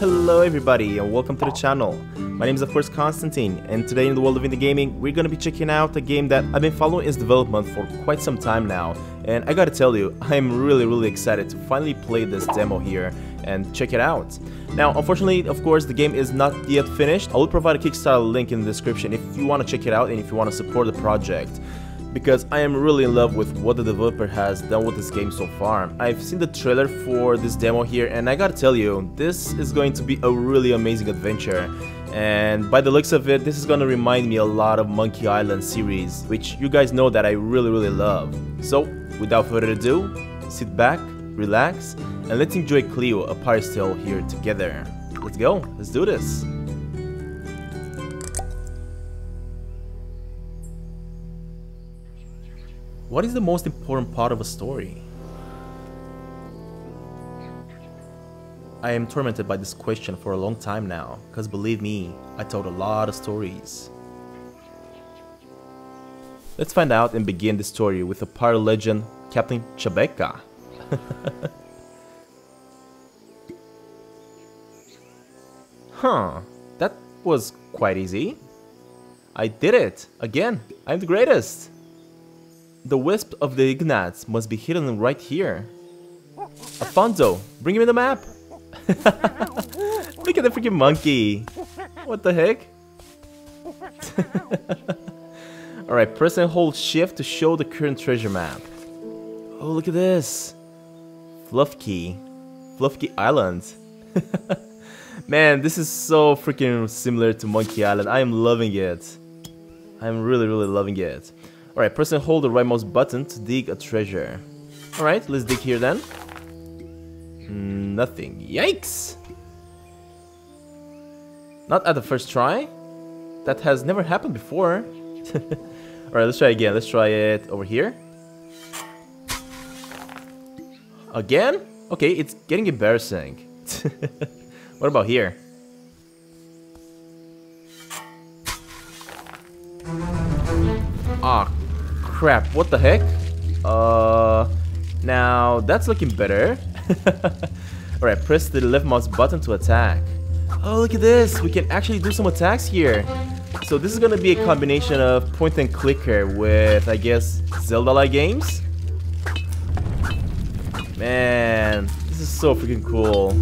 Hello everybody and welcome to the channel. My name is of course Konstantin, and today in the world of indie gaming we're gonna be checking out a game that I've been following its development for quite some time now, and I gotta tell you, I'm really excited to finally play this demo here and check it out. Now unfortunately of course the game is not yet finished. I will provide a Kickstarter link in the description if you want to check it out and if you want to support the project, because I am really in love with what the developer has done with this game so far. I've seen the trailer for this demo here, and I gotta tell you, this is going to be a really amazing adventure. And by the looks of it, this is gonna remind me a lot of Monkey Island series, which you guys know that I really love. So, without further ado, sit back, relax, and let's enjoy Cleo, a Pirate's Tale here together. Let's go, let's do this. What is the most important part of a story? I am tormented by this question for a long time now, because believe me, I told a lot of stories. Let's find out and begin the story with a pirate legend, Captain Cabeca. Huh, that was quite easy. I did it! Again, I'm the greatest! The wisp of the Ignats must be hidden right here. Afonso, bring him in the map! Look at the freaking monkey! What the heck? Alright, press and hold shift to show the current treasure map. Oh, look at this! Fluffkey Island. Man, this is so freaking similar to Monkey Island. I am loving it. I am really loving it. Alright, press and hold the rightmost button to dig a treasure. Alright, let's dig here then. Nothing. Yikes! Not at the first try? That has never happened before. Alright, let's try again. Let's try it over here. Again? Okay, it's getting embarrassing. What about here? Ah, crap, what the heck? Now that's looking better. Alright, press the left mouse button to attack. Oh, look at this! We can actually do some attacks here! So this is gonna be a combination of point and clicker with, I guess, Zelda-like games? Man, this is so freaking cool.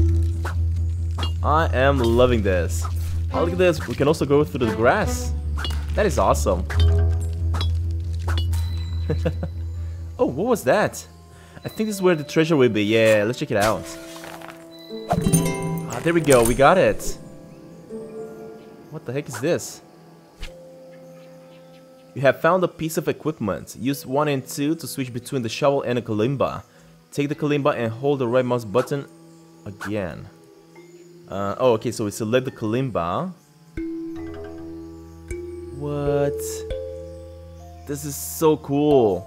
I am loving this. Oh, look at this, we can also go through the grass. That is awesome. Oh, what was that? I think this is where the treasure will be. Yeah, let's check it out. Ah, there we go. We got it. What the heck is this? You have found a piece of equipment. Use 1 and 2 to switch between the shovel and a Kalimba. Take the Kalimba and hold the right mouse button again. Oh, okay, so we select the Kalimba. What? This is so cool.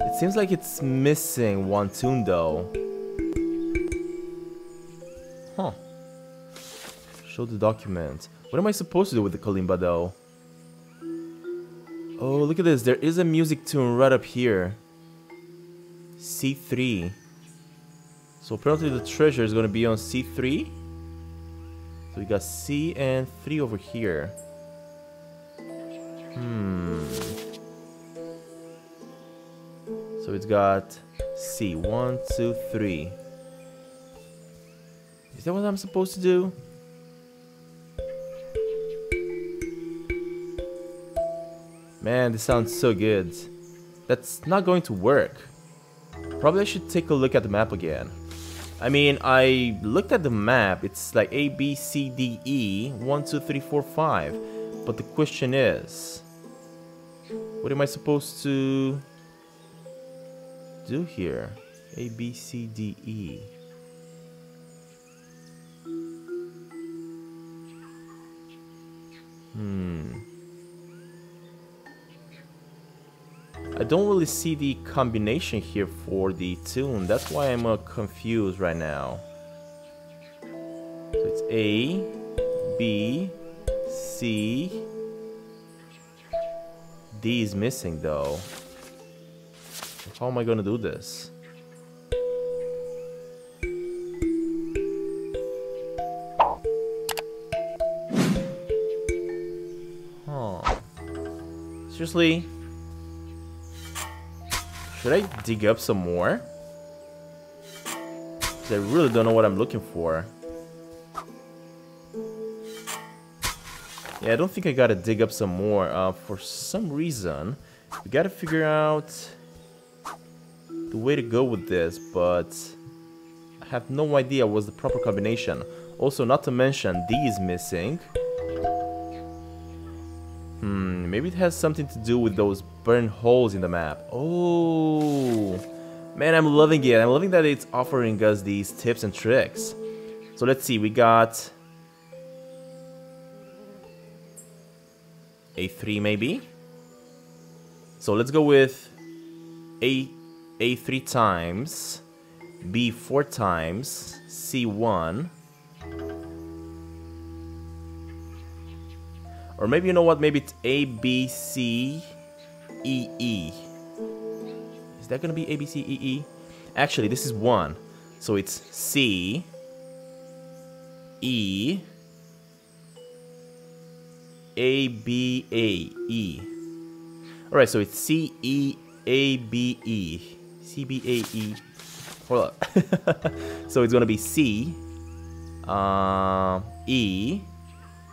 It seems like it's missing one tune though. Huh. Show the document. What am I supposed to do with the Kalimba though? Oh, look at this. There is a music tune right up here. C3. So apparently the treasure is going to be on C3. So we got C and 3 over here. So it's got C, 1, 2, 3. Is that what I'm supposed to do? Man, this sounds so good. That's not going to work. Probably I should take a look at the map again. I mean, I looked at the map. It's like A, B, C, D, E, 1, 2, 3, 4, 5. But the question is, what am I supposed to do here? A, B, C, D, E. I don't really see the combination here for the tune. That's why I'm confused right now. So it's A, B, C. D is missing though. How am I gonna do this? Seriously? Should I dig up some more? Because I really don't know what I'm looking for. Yeah, I don't think I gotta dig up some more. For some reason, we gotta figure out the way to go with this, but I have no idea what's the proper combination. Also, not to mention, D is missing. Maybe it has something to do with those burn holes in the map. Oh, man, I'm loving it. I'm loving that it's offering us these tips and tricks. So let's see, we got... A3 maybe? So let's go with A3 times, B 4 times, C 1. Or maybe, you know what, maybe it's A, B, C, E, E. Is that gonna be A, B, C, E, E? Actually, this is 1. So it's C, E, A, B, A, E. Alright, so it's C, E, A, B, E. C, B, A, E. Hold up. So it's gonna be C, E,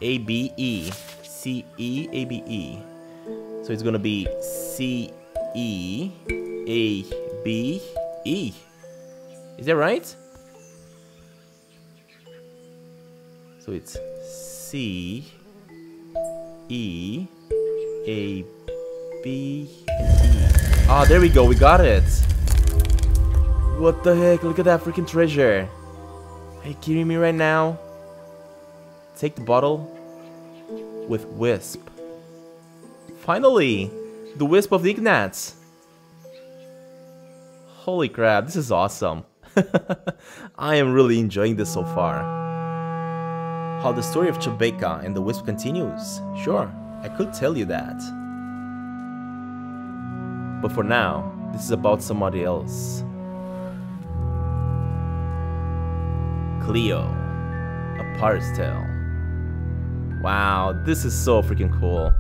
A, B, E. C, E, A, B, E. So it's gonna be C, E, A, B, E. Is that right? So it's C, E, A, B, E. Ah, there we go, we got it. What the heck, look at that freaking treasure. Are you kidding me right now? Take the bottle with Wisp. Finally, the Wisp of the Ignats. Holy crap, this is awesome. I am really enjoying this so far. How the story of Cabeca and the Wisp continues? Sure, I could tell you that. But for now, this is about somebody else. Cleo, a Pirate's Tale. Wow, this is so freaking cool.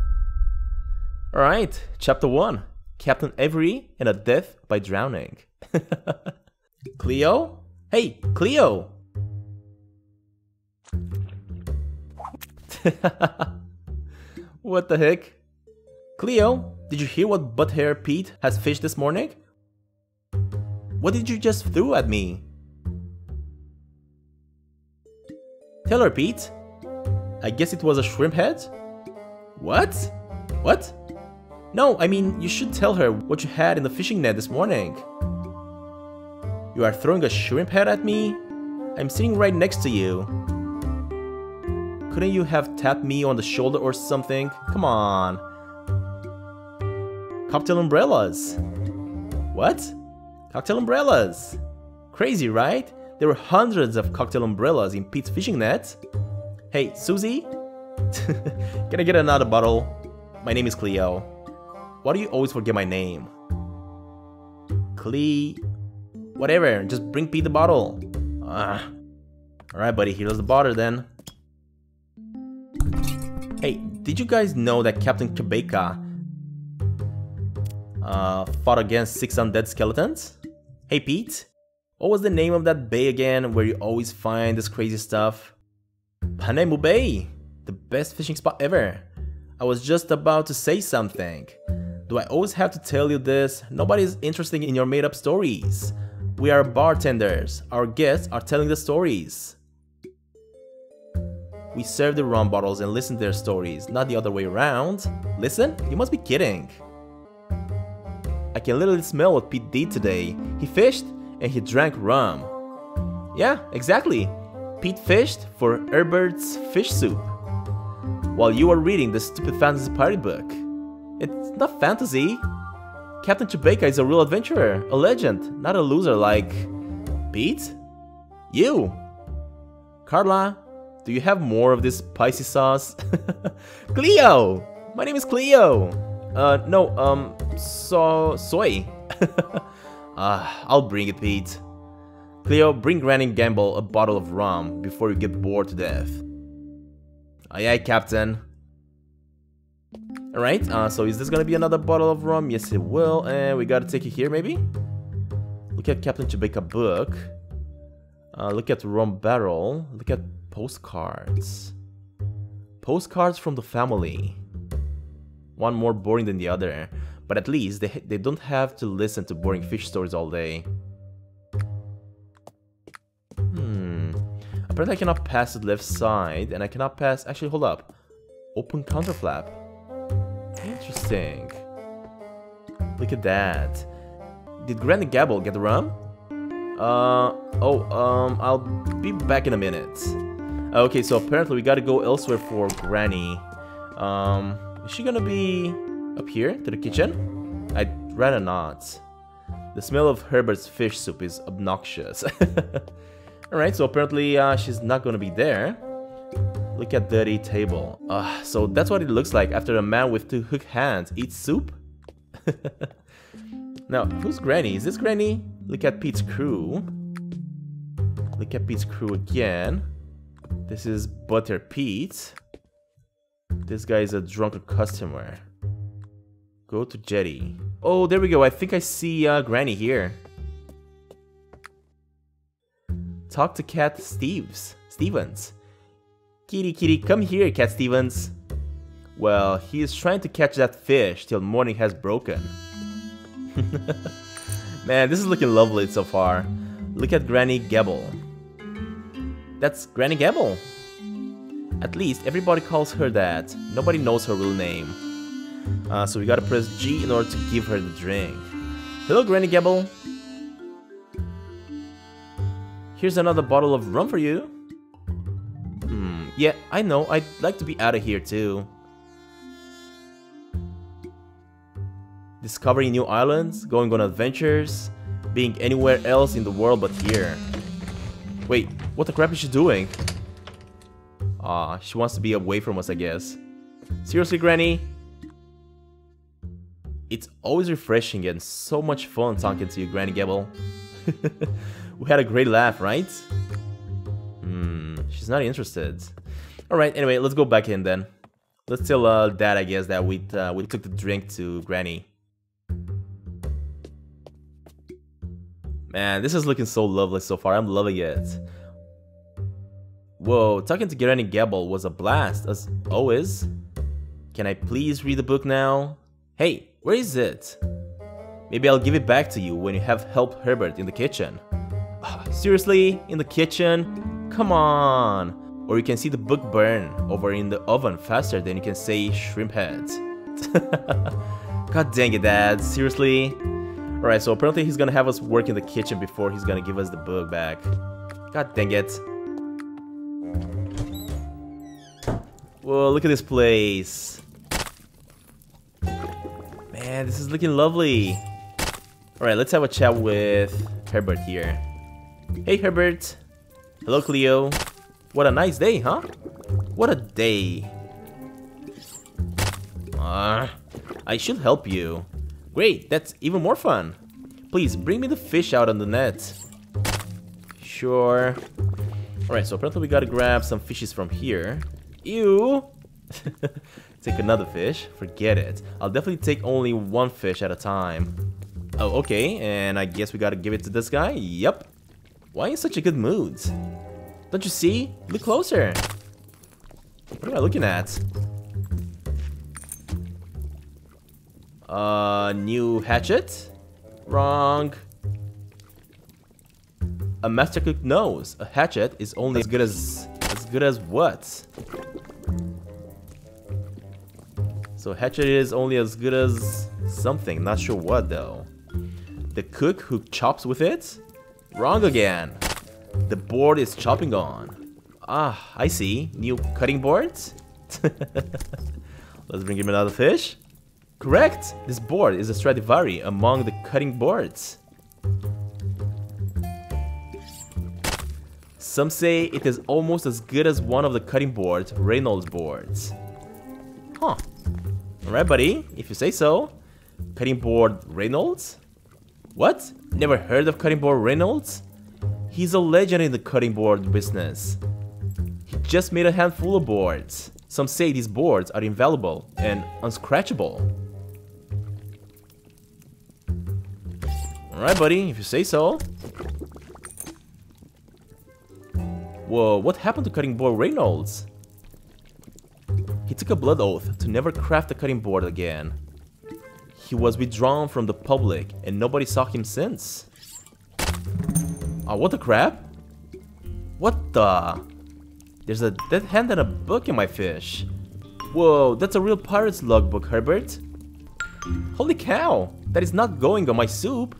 Alright, Chapter 1. Captain Avery and a Death by Drowning. Cleo? Hey, Cleo! What the heck? Cleo, did you hear what Butthair Pete has fished this morning? What did you just throw at me? Tell her, Pete. I guess it was a shrimp head? What? What? No, I mean, you should tell her what you had in the fishing net this morning. You are throwing a shrimp head at me? I'm sitting right next to you. Couldn't you have tapped me on the shoulder or something? Come on. Cocktail umbrellas. What? Cocktail umbrellas. Crazy, right? There were hundreds of cocktail umbrellas in Pete's fishing net. Hey, Susie? Can I get another bottle? My name is Cleo. Why do you always forget my name? Whatever, just bring Pete the bottle. Alright buddy, here's the bottle then. Hey, did you guys know that Captain Cabeca fought against 6 undead skeletons? Hey Pete, what was the name of that bay again where you always find this crazy stuff? Panemu Bay, the best fishing spot ever. I was just about to say something. Do I always have to tell you this? Nobody's interested in your made-up stories. We are bartenders. Our guests are telling the stories. We serve the rum bottles and listen to their stories, not the other way around. Listen? You must be kidding. I can literally smell what Pete did today. He fished and he drank rum. Yeah, exactly. Pete fished for Herbert's fish soup, while you are reading the stupid fantasy party book. It's not fantasy. Captain Cabeca is a real adventurer, a legend, not a loser like... Pete? You! Carla? Do you have more of this spicy sauce? Cleo! My name is Cleo! No, soy. I'll bring it, Pete. Cleo, bring Granny Gamble a bottle of rum before you get bored to death. Aye aye, Captain. All right, so is this gonna be another bottle of rum? Yes, it will. And we gotta take it here, maybe? Look at Captain Cabeca book. Look at rum barrel. Look at postcards. Postcards from the family. One more boring than the other. But at least they don't have to listen to boring fish stories all day. Apparently I cannot pass the left side, and I cannot pass... Actually, hold up. Open counterflap. Interesting. Look at that. Did Granny Gabble get the rum? I'll be back in a minute. Okay, so apparently we gotta go elsewhere for Granny. Is she gonna be up here to the kitchen? I'd rather not. The smell of Herbert's fish soup is obnoxious. Alright, so apparently she's not gonna be there. Look at dirty table. So that's what it looks like after a man with two hook hands eats soup? Now, who's Granny? Is this Granny? Look at Pete's crew. Look at Pete's crew again. This is Butter Pete. This guy is a drunken customer. Go to jetty. Oh, there we go. I think I see Granny here. Talk to Cat Stevens. Kitty, kitty, come here, Cat Stevens. Well, he is trying to catch that fish till morning has broken. Man, this is looking lovely so far. Look at Granny Gabble. That's Granny Gabble. At least everybody calls her that. Nobody knows her real name. So we gotta press G in order to give her the drink. Hello, Granny Gabble. Here's another bottle of rum for you. Yeah, I know. I'd like to be out of here too. Discovering new islands, going on adventures, being anywhere else in the world but here. Wait, what the crap is she doing? Aw, she wants to be away from us, I guess. Seriously, Granny? It's always refreshing and so much fun talking to you, Granny Gabble. We had a great laugh, right? She's not interested. Alright, anyway, let's go back in then. Let's tell Dad, I guess, that we took the drink to Granny. Man, this is looking so lovely so far. I'm loving it. Whoa, talking to Granny Gabble was a blast, as always. Can I please read the book now? Hey, where is it? Maybe I'll give it back to you when you have helped Herbert in the kitchen. Seriously? In the kitchen? Come on! Or you can see the book burn over in the oven faster than you can say shrimp heads. God dang it, Dad. Seriously? Alright, so apparently he's gonna have us work in the kitchen before he's gonna give us the book back. God dang it. Whoa, look at this place. Man, this is looking lovely. Alright, let's have a chat with Herbert here. Hey, Herbert. Hello, Cleo. What a nice day, huh? What a day. I should help you. Great, that's even more fun. Please, bring me the fish out on the net. Sure. Alright, so apparently we gotta grab some fishes from here. Ew! Take another fish. Forget it. I'll definitely take only one fish at a time. Oh, okay, and I guess we gotta give it to this guy. Yep. Why in such a good mood? Don't you see? Look closer. What am I looking at? New hatchet? Wrong. A master cook knows a hatchet is only as good as what? So hatchet is only as good as something. Not sure what though. The cook who chops with it? Wrong again. The board is chopping on. Ah, I see. New cutting boards? Let's bring him another fish. Correct! This board is a Stradivari among the cutting boards. Some say it is almost as good as one of the cutting boards, Reynolds boards. Huh. Alright, buddy. If you say so. Cutting board Reynolds? What? Never heard of cutting board Reynolds? He's a legend in the cutting board business. He just made a handful of boards. Some say these boards are invaluable and unscratchable. Alright, buddy, if you say so. Whoa, what happened to cutting board Reynolds? He took a blood oath to never craft a cutting board again. He was withdrawn from the public and nobody saw him since. Oh, what the crap? What the? There's a dead hand and a book in my fish. Whoa, that's a real pirate's logbook, Herbert. Holy cow, that is not going on my soup.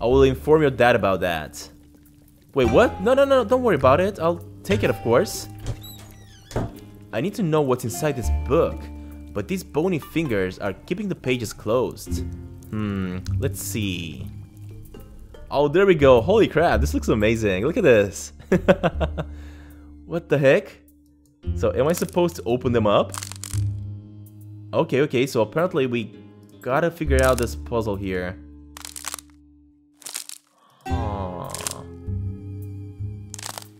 I will inform your dad about that. Wait, what? No, no, no, don't worry about it. I'll take it, of course. I need to know what's inside this book, but these bony fingers are keeping the pages closed. Let's see. Oh, there we go. Holy crap, this looks amazing. Look at this. What the heck? So, am I supposed to open them up? Okay, okay, so apparently we gotta figure out this puzzle here. Aww.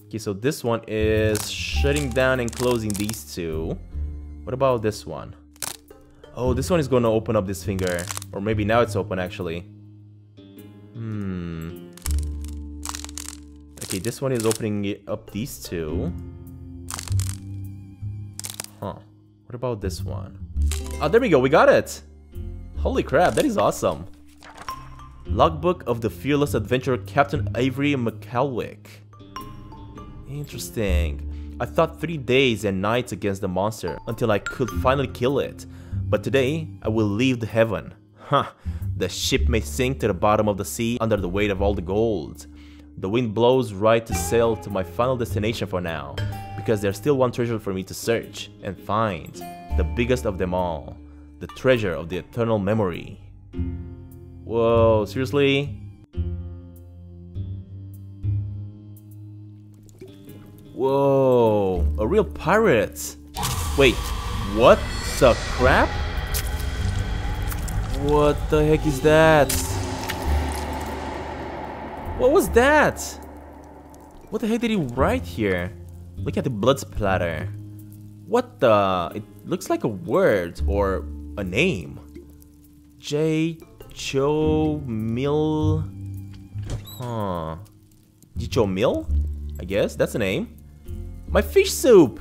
Okay, so this one is shutting down and closing these two. What about this one? Oh, this one is gonna open up this finger. Or maybe now it's open, actually. Okay, this one is opening up these two. Huh. What about this one? Oh, there we go. We got it. Holy crap, that is awesome. Logbook of the fearless adventurer Captain Avery McCalwick. Interesting. I fought 3 days and nights against the monster until I could finally kill it. But today, I will leave the heaven. Huh. The ship may sink to the bottom of the sea under the weight of all the gold. The wind blows right to sail to my final destination for now, because there's still one treasure for me to search and find, the biggest of them all, the treasure of the eternal memory. Whoa, seriously? Whoa, a real pirate! Wait, what the crap? What the heck is that? What was that? What the heck did he write here? Look at the blood splatter. What the? It looks like a word or a name. J. Cho Mil. Huh. J. Cho Mil? I guess that's a name. My fish soup!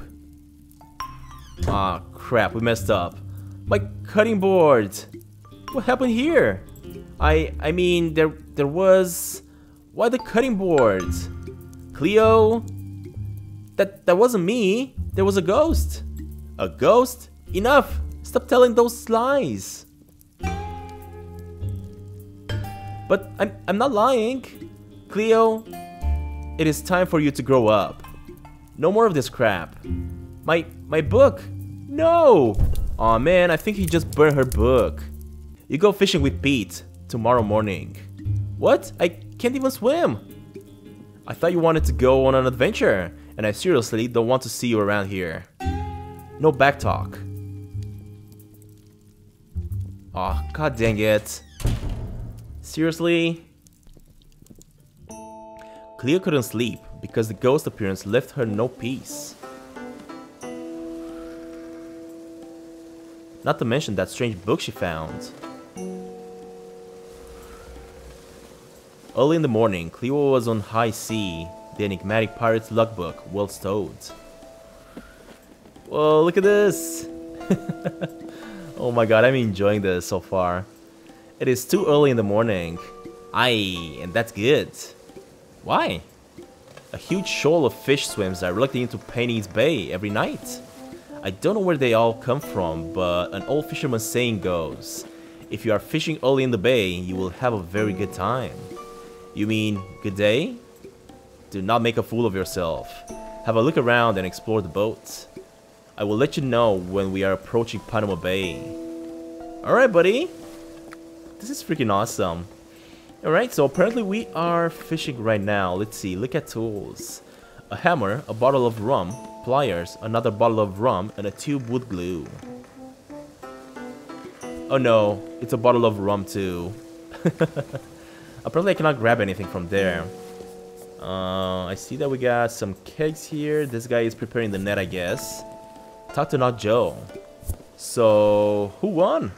Ah, crap, we messed up. My cutting board! What happened here? I mean, there was... Why the cutting boards? Cleo? That wasn't me. There was a ghost. A ghost? Enough! Stop telling those lies. But I'm not lying. Cleo, it is time for you to grow up. No more of this crap. My book? No! Aw, oh, man, I think he just burned her book. You go fishing with Pete tomorrow morning. What? I can't even swim! I thought you wanted to go on an adventure, and I seriously don't want to see you around here. No backtalk. Aw, oh, god dang it. Seriously? Cleo couldn't sleep because the ghost appearance left her no peace. Not to mention that strange book she found. Early in the morning, Cleo was on high sea, the enigmatic pirate's logbook well stowed. Whoa, look at this! Oh my god, I'm enjoying this so far. It is too early in the morning. Aye, and that's good. Why? A huge shoal of fish swims directly into Painting's Bay every night. I don't know where they all come from, but an old fisherman's saying goes, if you are fishing early in the bay, you will have a very good time. You mean, good day? Do not make a fool of yourself. Have a look around and explore the boat. I will let you know when we are approaching Panama Bay. Alright, buddy. This is freaking awesome. Alright, so apparently we are fishing right now. Let's see, look at tools. A hammer, a bottle of rum, pliers, another bottle of rum, and a tube with glue. Oh no, it's a bottle of rum too. Apparently I cannot grab anything from there. I see that we got some kegs here. This guy is preparing the net, I guess. Talk to Knot Joe. So, who won?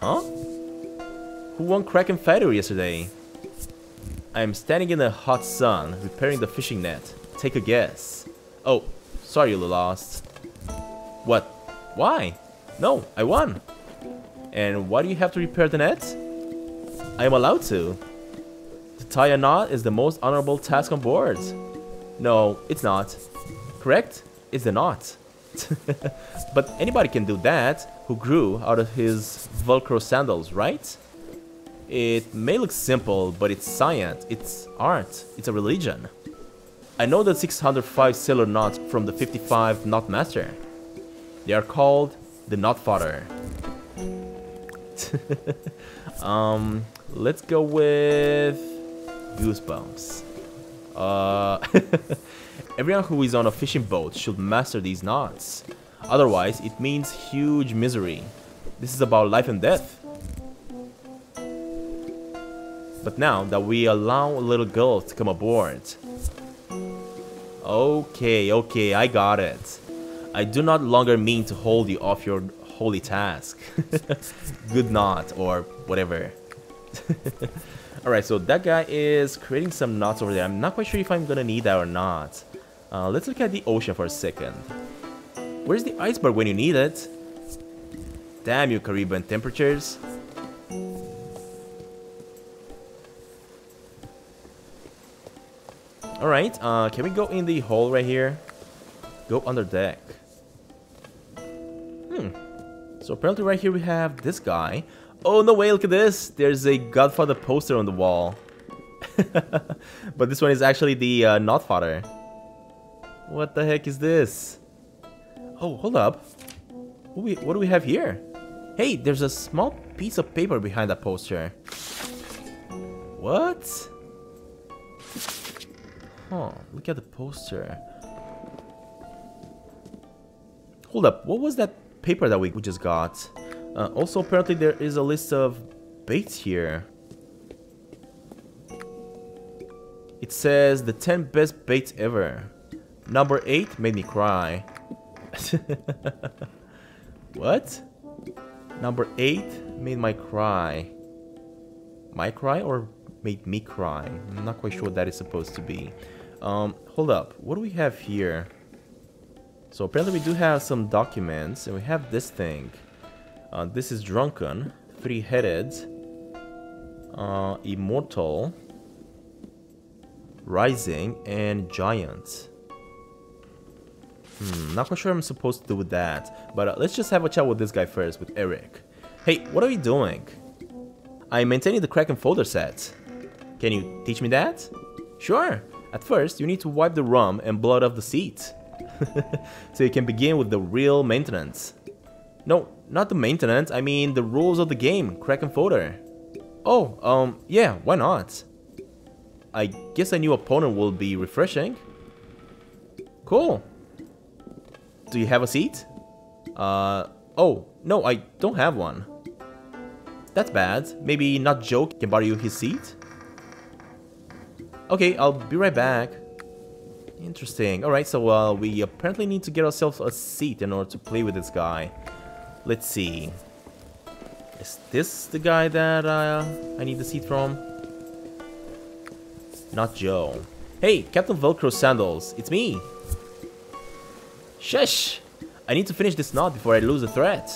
Huh? Who won Kraken Fighter yesterday? I am standing in the hot sun, repairing the fishing net. Take a guess. Oh, sorry you lost. What? Why? No, I won. And why do you have to repair the net? I am allowed to. To tie a knot is the most honorable task on board. No, it's not. Correct? It's the knot. But anybody can do that who grew out of his Velcro sandals, right? It may look simple, but it's science, it's art, it's a religion. I know the 605 sailor knots from the 55 knot master. They are called the Knot Father. Let's go with goosebumps. Everyone who is on a fishing boat should master these knots. Otherwise, it means huge misery. This is about life and death. But now that we allow little girls to come aboard. Okay, okay, I got it. I do not longer mean to hold you off your holy task. Good knot or whatever. Alright, so that guy is creating some knots over there. I'm not quite sure if I'm gonna need that or not. Let's look at the ocean for a second. Where's the iceberg when you need it? Damn you, Caribbean temperatures. Alright, can we go in the hole right here? Go under deck. So apparently right here we have this guy. Oh no way, look at this! There's a Godfather poster on the wall. But this one is actually the Knot Father. What the heck is this? Oh, hold up. What do we have here? Hey, there's a small piece of paper behind that poster. What? Huh, look at the poster. Hold up, what was that paper that we just got? Also, apparently there is a list of baits here. It says the 10 best baits ever. Number 8 made me cry. What? Number 8 made my cry. My cry or made me cry? I'm not quite sure what that is supposed to be. Hold up. What do we have here? So apparently we do have some documents, and we have this thing. This is Drunken, Three-Headed, Immortal, Rising, and Giant. Not quite sure what I'm supposed to do with that, but let's just have a chat with this guy first, with Eric. Hey, what are you doing? I'm maintaining the Kraken Fodder set. Can you teach me that? Sure. At first, you need to wipe the rum and blood off the seat. So you can begin with the real maintenance. No, not the maintenance, I mean the rules of the game, Kraken Fodder. Oh, yeah, why not? I guess a new opponent will be refreshing. Cool. Do you have a seat? Oh, no, I don't have one. That's bad. Maybe Knot Joe can borrow you his seat? Okay, I'll be right back. Interesting. Alright, so we apparently need to get ourselves a seat in order to play with this guy. Let's see. Is this the guy that I need the seat from? Knot Joe. Hey, Captain Velcro Sandals, it's me! Shush! I need to finish this knot before I lose the thread.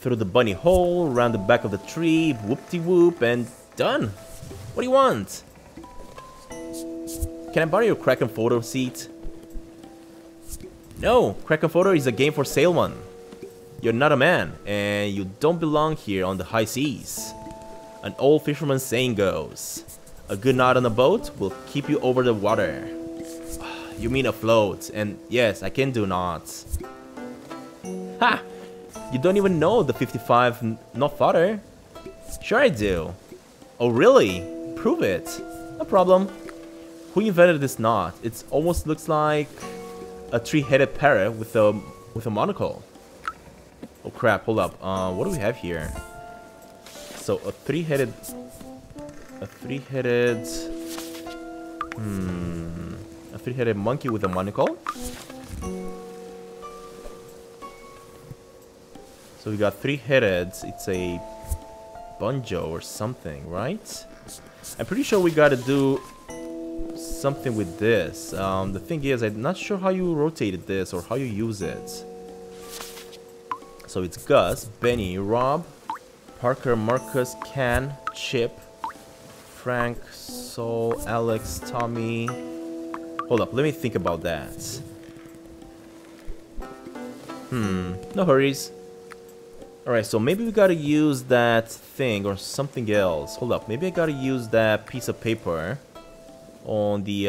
Through the bunny hole, around the back of the tree, whoop-de-whoop, and done! What do you want? Can I borrow your Kraken Fodder seat? No! Kraken Fodder is a game for sailmen. You're not a man, and you don't belong here on the high seas. An old fisherman's saying goes, a good knot on a boat will keep you over the water. You mean afloat, and yes, I can do knots. Ha! You don't even know the 55 Knot Father. Sure I do. Oh really? Prove it. No problem. Who invented this knot? It almost looks like a three-headed parrot with a monocle. Oh crap! Hold up. What do we have here? So a three-headed monkey with a monocle. So we got three headheads. It's a banjo or something, right? I'm pretty sure we gotta do something with this. The thing is, I'm not sure how you rotated this or how you use it. So it's Gus, Benny, Rob, Parker, Marcus, Ken, Chip, Frank, Saul, Alex, Tommy. Hold up, let me think about that. No hurries. Alright, so maybe we gotta use that thing or something else. Hold up, maybe I gotta use that piece of paper on the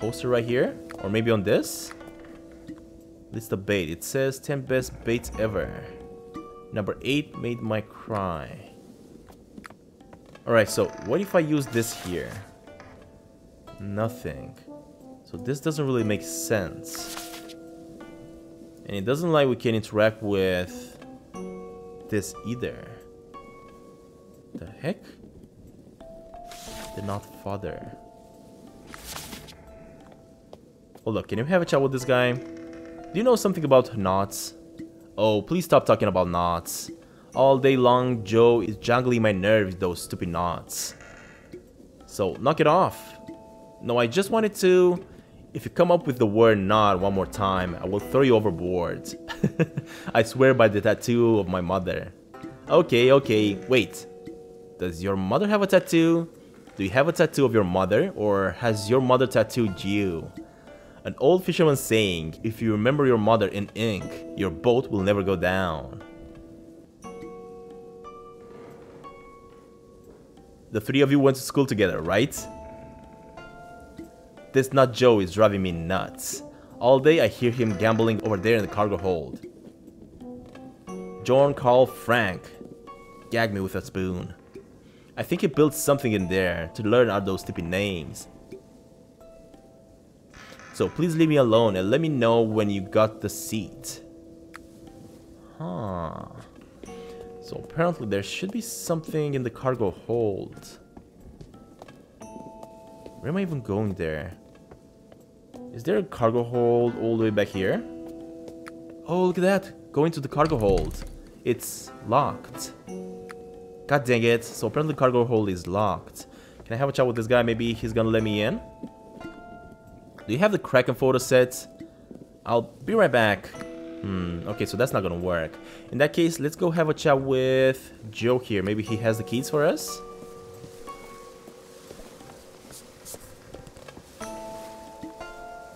poster right here, or maybe on this. List the bait. It says 10 best baits ever. Number 8 made my cry. Alright, so what if I use this here? Nothing. So this doesn't really make sense. And it doesn't like we can interact with this either. The heck? The Knot Father. Hold up, can you have a chat with this guy? Do you know something about knots? Oh, please stop talking about knots. All day long, Joe is juggling my nerves, those stupid knots. So, knock it off. No, I just wanted to... If you come up with the word knot one more time, I will throw you overboard. I swear by the tattoo of my mother. Okay, okay, wait. Does your mother have a tattoo? Do you have a tattoo of your mother, or has your mother tattooed you? An old fisherman saying, if you remember your mother in ink, your boat will never go down. The three of you went to school together, right? This Knot Joe is driving me nuts. All day I hear him gambling over there in the cargo hold. John, Carl, Frank. Gag me with a spoon. I think he built something in there to learn out those stupid names. So please leave me alone and let me know when you got the seat. Huh. So apparently there should be something in the cargo hold. Where am I even going there? Is there a cargo hold all the way back here? Oh, look at that. Going to the cargo hold. It's locked. God dang it. So apparently the cargo hold is locked. Can I have a chat with this guy? Maybe he's gonna let me in? Do you have the Kraken Fodder set? I'll be right back. Okay, so that's not gonna work. In that case, let's go have a chat with Joe here. Maybe he has the keys for us?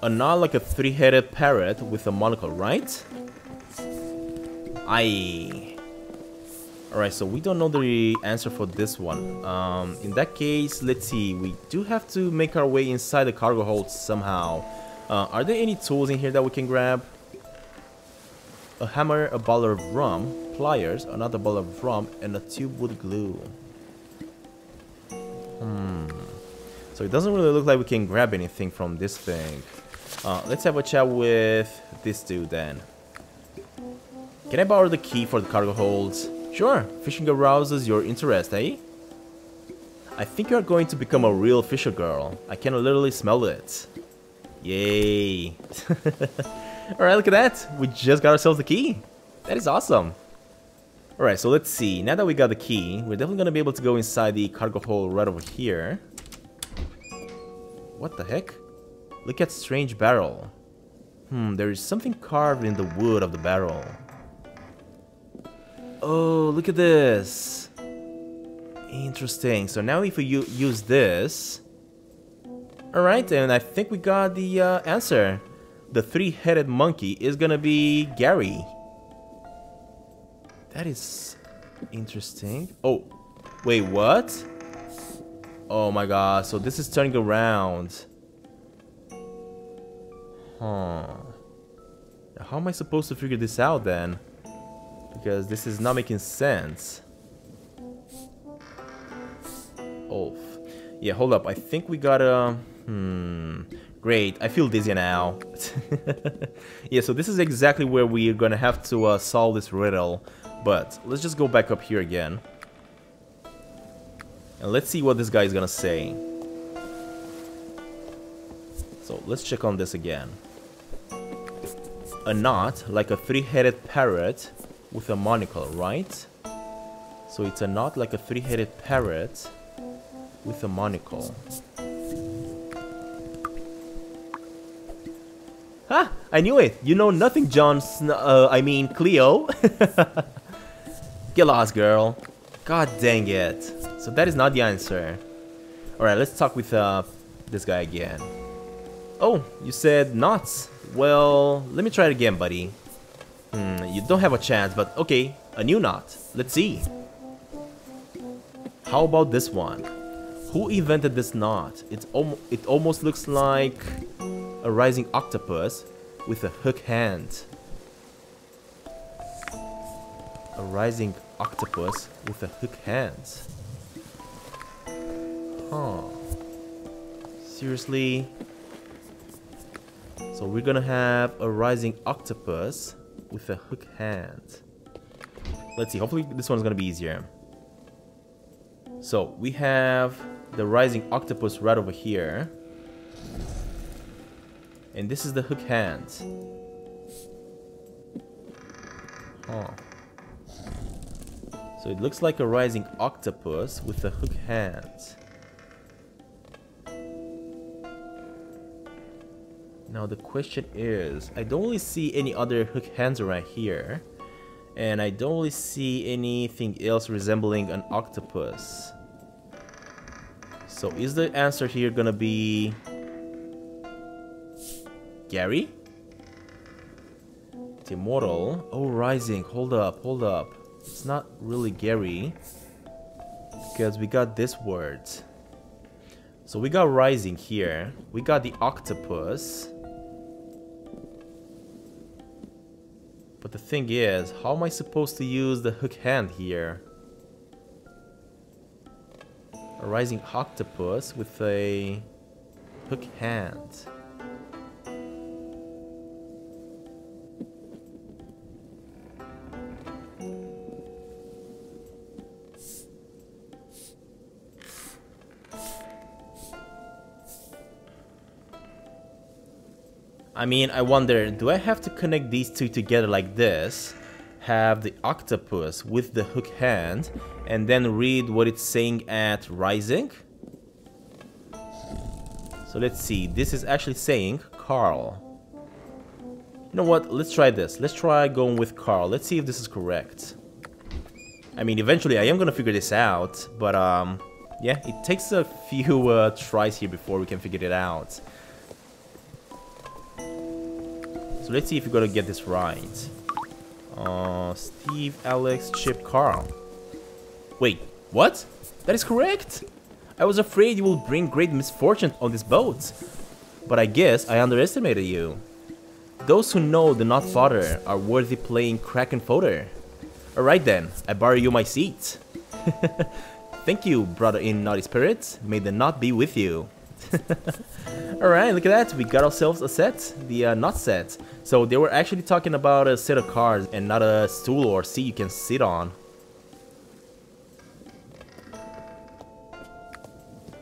A knot like a three-headed parrot with a monocle, right? Aye. Alright, so we don't know the answer for this one. In that case, let's see. We do have to make our way inside the cargo hold somehow. Are there any tools in here that we can grab? A hammer, a bottle of rum, pliers, another bottle of rum, and a tube with glue. So it doesn't really look like we can grab anything from this thing. Let's have a chat with this dude then. Can I borrow the key for the cargo holds? Sure, fishing arouses your interest, eh? I think you're going to become a real fisher girl. I can literally smell it. Yay. Alright, look at that. We just got ourselves the key. That is awesome. Alright, so let's see. Now that we got the key, we're definitely going to be able to go inside the cargo hold right over here. What the heck? Look at strange barrel. There is something carved in the wood of the barrel. Oh, look at this. Interesting. So now if we use this... Alright, and I think we got the answer. The three-headed monkey is gonna be Gary. That is interesting. Oh, wait, what? Oh my god, so this is turning around. Huh. How am I supposed to figure this out then? Because this is not making sense. Oh, yeah, hold up. I think we gotta... Great, I feel dizzy now. Yeah, so this is exactly where we're gonna have to solve this riddle. But let's just go back up here again. And let's see what this guy is gonna say. So let's check on this again. A knot, like a three-headed parrot, with a monocle, right? So it's a knot like a three-headed parrot with a monocle. Ha! I knew it! You know nothing, John Snow, I mean Cleo. Get lost, girl. God dang it. So that is not the answer. Alright, let's talk with this guy again. Oh, you said knots. Well, let me try it again, buddy. You don't have a chance, but okay, a new knot. Let's see. How about this one? Who invented this knot? It almost looks like a rising octopus with a hook hand. A rising octopus with a hook hand. Huh. Seriously? So we're gonna have a rising octopus with a hook hand. Let's see, hopefully this one's gonna be easier. So we have the rising octopus right over here. And this is the hook hand. Huh. So it looks like a rising octopus with a hook hand. Now the question is, I don't really see any other hook hands around here. And I don't really see anything else resembling an octopus. So is the answer here gonna be Gary? Timorol? Oh, rising. Hold up, hold up. It's not really Gary, because we got this word. So we got rising here. We got the octopus. But the thing is, how am I supposed to use the hook hand here? A rising octopus with a hook hand. I mean, I wonder, do I have to connect these two together like this? Have the octopus with the hook hand, and then read what it's saying at rising? So let's see, this is actually saying Carl. You know what, let's try this. Let's try going with Carl. Let's see if this is correct. I mean, eventually I am gonna figure this out, but yeah, it takes a few tries here before we can figure it out. So let's see if we're gonna get this right. Steve, Alex, Chip, Carl. Wait, what? That is correct? I was afraid you will bring great misfortune on this boat. But I guess I underestimated you. Those who know the Knot Father are worthy playing Kraken Fodder. Alright then, I borrow you my seat. Thank you, brother in Naughty Spirit. May the knot be with you. Alright, look at that, we got ourselves a set, the knot set. So they were actually talking about a set of cards and not a stool or seat you can sit on.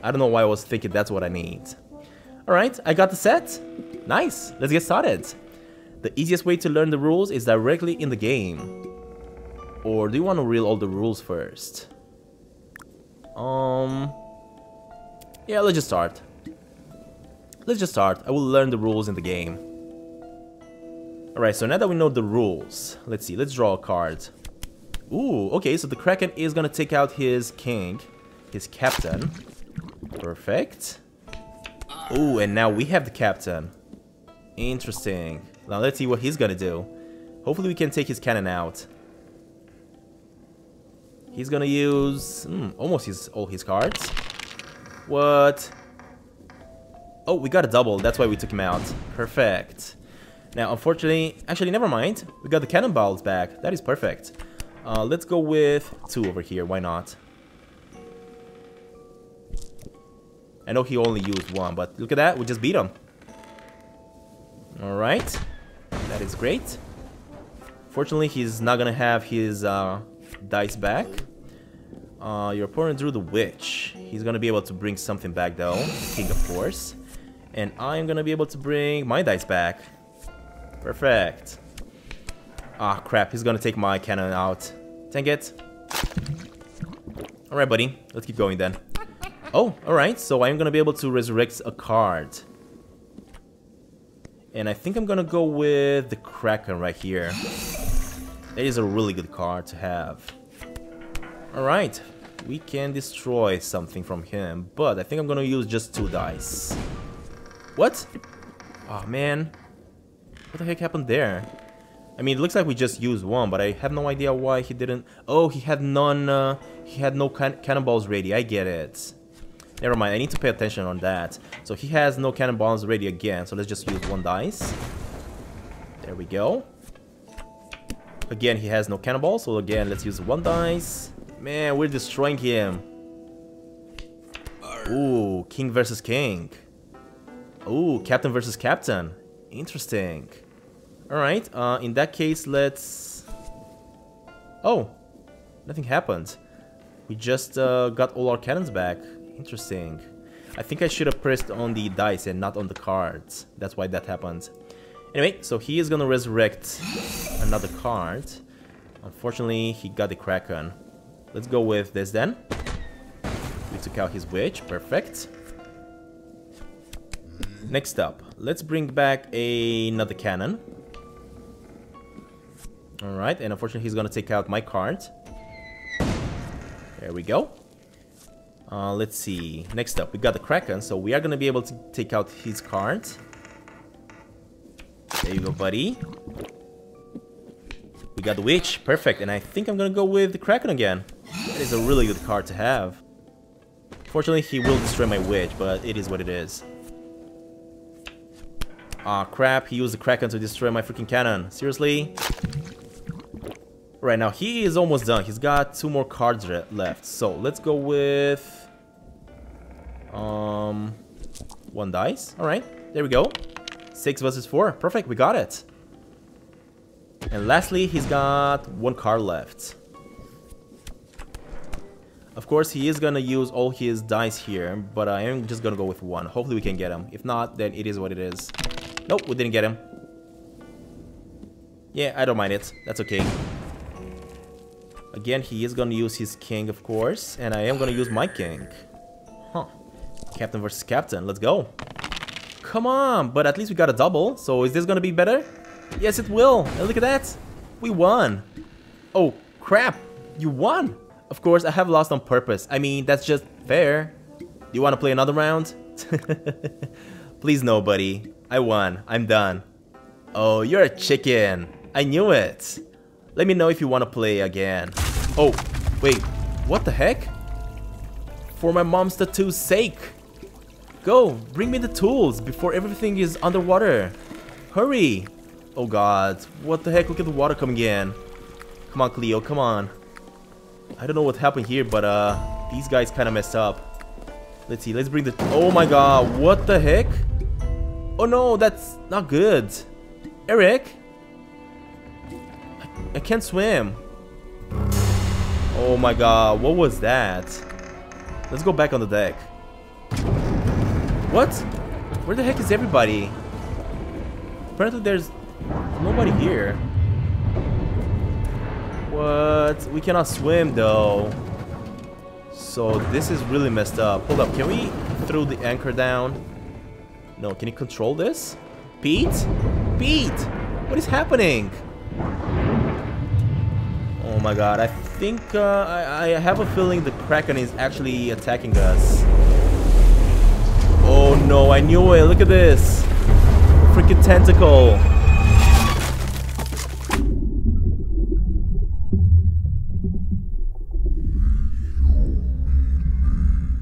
I don't know why I was thinking that's what I need. Alright, I got the set. Nice, let's get started. The easiest way to learn the rules is directly in the game. Or do you want to read all the rules first? Yeah, let's just start. Let's just start. I will learn the rules in the game. Alright, so now that we know the rules, let's see, let's draw a card. Ooh, okay, so the Kraken is gonna take out his king, his captain. Perfect. Ooh, and now we have the captain. Interesting. Now let's see what he's gonna do. Hopefully we can take his cannon out. He's gonna use almost all his cards. What? Oh, we got a double, that's why we took him out. Perfect. Now, unfortunately, actually, never mind. We got the cannonballs back. That is perfect. Let's go with 2 over here, why not? I know he only used 1, but look at that, we just beat him. Alright, that is great. Fortunately, he's not gonna have his dice back. Your opponent drew the witch. He's gonna be able to bring something back though, king of course. And I'm gonna be able to bring my dice back. Perfect. Ah, crap. He's gonna take my cannon out. Dang it. Alright, buddy. Let's keep going then. Oh, alright. So I'm gonna be able to resurrect a card. And I think I'm gonna go with the Kraken right here. That is a really good card to have. Alright. We can destroy something from him, but I think I'm gonna use just 2 dice. What? Oh man. What the heck happened there? I mean, it looks like we just used 1, but I have no idea why he didn't... Oh, he had none... he had no cannonballs ready. I get it. Never mind, I need to pay attention on that. So he has no cannonballs ready again, so let's just use 1 dice. There we go. Again, he has no cannonballs, so again, let's use 1 dice. Man, we're destroying him. Ooh, king versus king. Ooh, captain versus captain. Interesting. Alright, in that case, let's... Oh, nothing happened. We just got all our cannons back. Interesting. I think I should have pressed on the dice and not on the cards. That's why that happened. Anyway, so he is gonna resurrect another card. Unfortunately, he got the Kraken. Let's go with this then. We took out his witch. Perfect. Next up, let's bring back another cannon. Alright, and unfortunately he's gonna take out my card. There we go. Let's see. Next up, we got the Kraken, so we are gonna be able to take out his card. There you go, buddy. We got the witch. Perfect, and I think I'm gonna go with the Kraken again. That is a really good card to have. Fortunately, he will destroy my witch, but it is what it is. Aw, crap, he used the Kraken to destroy my freaking cannon. Seriously? Right, now he is almost done. He's got 2 more cards left. So, let's go with... 1 dice. Alright, there we go. 6 versus 4. Perfect, we got it. And lastly, he's got 1 card left. Of course, he is gonna use all his dice here, but I am just gonna go with 1. Hopefully we can get him. If not, then it is what it is. Nope, we didn't get him. Yeah, I don't mind it. That's okay. Again, he is gonna use his king, of course, and I am gonna use my king. Huh. Captain versus captain, let's go. Come on, but at least we got a double, so is this gonna be better? Yes, it will. And look at that. We won. Oh, crap. You won. Of course, I have lost on purpose. I mean, that's just fair. Do you want to play another round? Please no, buddy. I won. I'm done. Oh, you're a chicken. I knew it. Let me know if you want to play again. Oh, wait. What the heck? For my mom's tattoo's sake. Go, bring me the tools before everything is underwater. Hurry. Oh god, what the heck, look at the water coming in. Come on, Cleo, come on. I don't know what happened here, but these guys kind of messed up. Let's see, let's bring the... Oh my god, what the heck? Oh no, that's not good. Eric? I can't swim. Oh my god, what was that? Let's go back on the deck. What? Where the heck is everybody? Apparently there's... nobody here. What? We cannot swim though. So this is really messed up. Hold up, can we throw the anchor down? No, can you control this? Pete? Pete! What is happening? Oh my god, I think I have a feeling the Kraken is actually attacking us. Oh no, I knew it. Look at this. Freaking tentacle.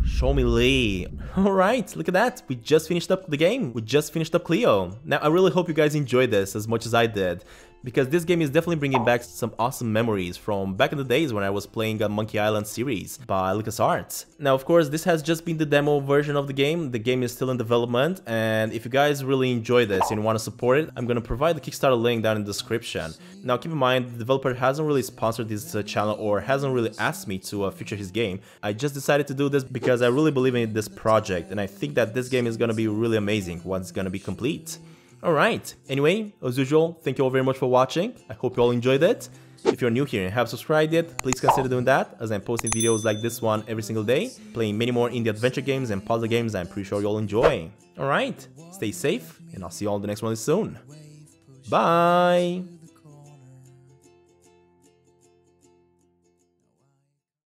Show me Lee. Alright, look at that. We just finished up the game. We just finished up Cleo. Now, I really hope you guys enjoyed this as much as I did, because this game is definitely bringing back some awesome memories from back in the days when I was playing a Monkey Island series by LucasArts. Now, of course, this has just been the demo version of the game. The game is still in development, and if you guys really enjoy this and want to support it, I'm going to provide the Kickstarter link down in the description. Now, keep in mind, the developer hasn't really sponsored this channel or hasn't really asked me to feature his game. I just decided to do this because I really believe in this project, and I think that this game is going to be really amazing once it's going to be complete. Alright, anyway, as usual, thank you all very much for watching. I hope you all enjoyed it. If you're new here and haven't subscribed yet, please consider doing that, as I'm posting videos like this one every single day, playing many more indie adventure games and puzzle games I'm pretty sure you'll enjoy. Alright, stay safe, and I'll see you all in the next one soon. Bye!